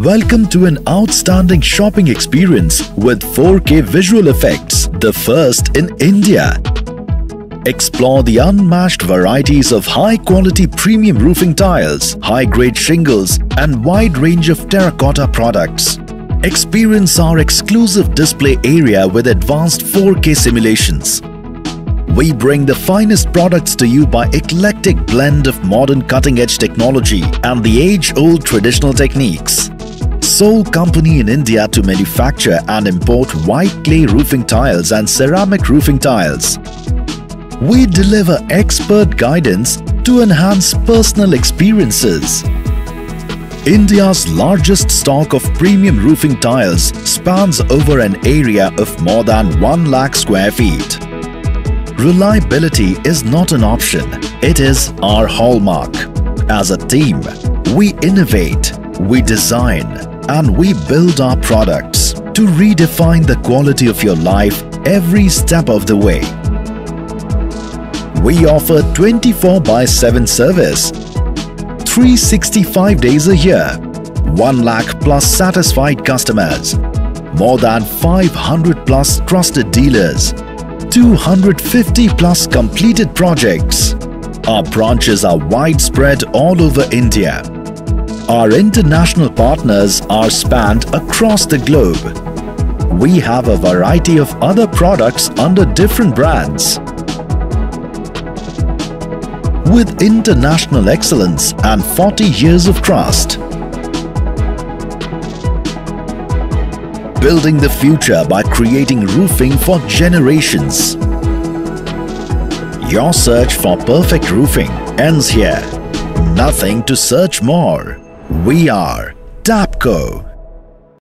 Welcome to an outstanding shopping experience with 4K visual effects, the first in India. Explore the unmatched varieties of high-quality premium roofing tiles, high-grade shingles and wide range of terracotta products. Experience our exclusive display area with advanced 4K simulations. We bring the finest products to you by eclectic blend of modern cutting-edge technology and the age-old traditional techniques. Sole company in India to manufacture and import white clay roofing tiles and ceramic roofing tiles. We deliver expert guidance to enhance personal experiences. India's largest stock of premium roofing tiles spans over an area of more than 1 lakh square feet. Reliability is not an option, it is our hallmark. As a team, we innovate, we design and we build our products to redefine the quality of your life every step of the way. We offer 24/7 service, 365 days a year, 1 lakh plus satisfied customers, more than 500 plus trusted dealers, 250 plus completed projects. Our branches are widespread all over India. Our international partners are spanned across the globe. We have a variety of other products under different brands. With international excellence and 40 years of trust. Building the future by creating roofing for generations. Your search for perfect roofing ends here. Nothing to search more. We are Tapco.